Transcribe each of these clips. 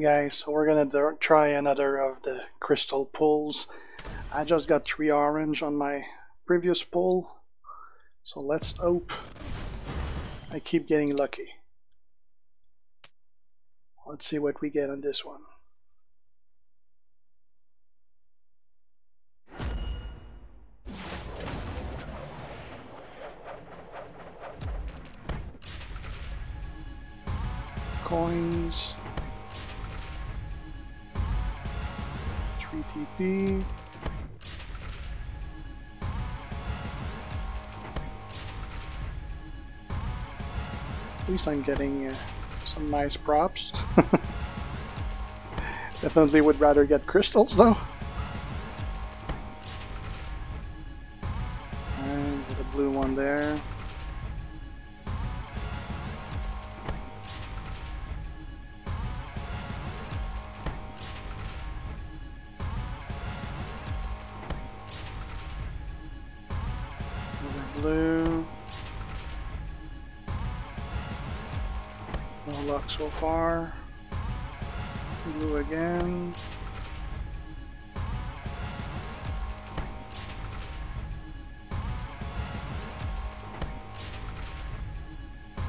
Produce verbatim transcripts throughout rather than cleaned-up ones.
guys, so we're gonna try another of the crystal pulls. I just got three orange on my previous pull, so let's hope I keep getting lucky. Let's see what we get on this one. Coins, three T P, at least I'm getting uh, some nice props. Definitely would rather get crystals though. And the blue one there. Blue. No luck so far. Blue again.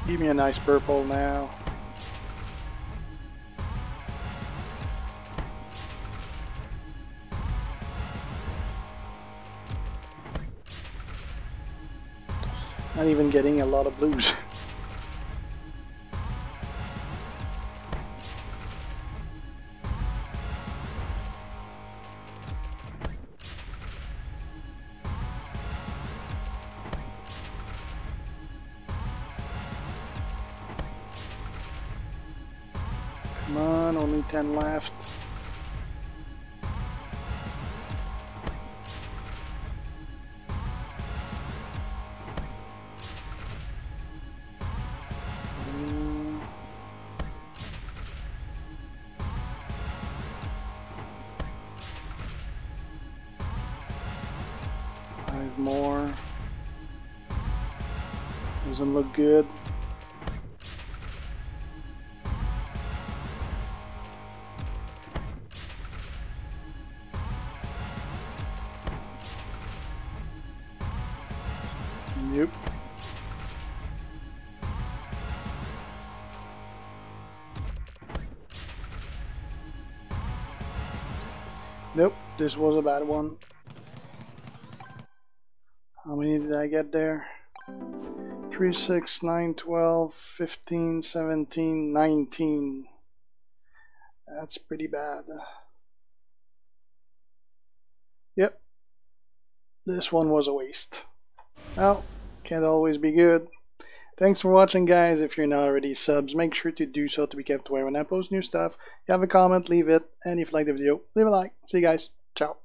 Give me a nice purple now. Not even getting a lot of blues. Come on, only ten left. More doesn't look good. Nope. Nope, this was a bad one. How many did I get there? three, six, nine, twelve, fifteen, seventeen, nineteen. That's pretty bad. Yep. This one was a waste. Well, can't always be good. Thanks for watching, guys. If you're not already subs, make sure to do so to be kept aware when I post new stuff. If you have a comment, leave it. And if you like the video, leave a like. See you guys. Ciao.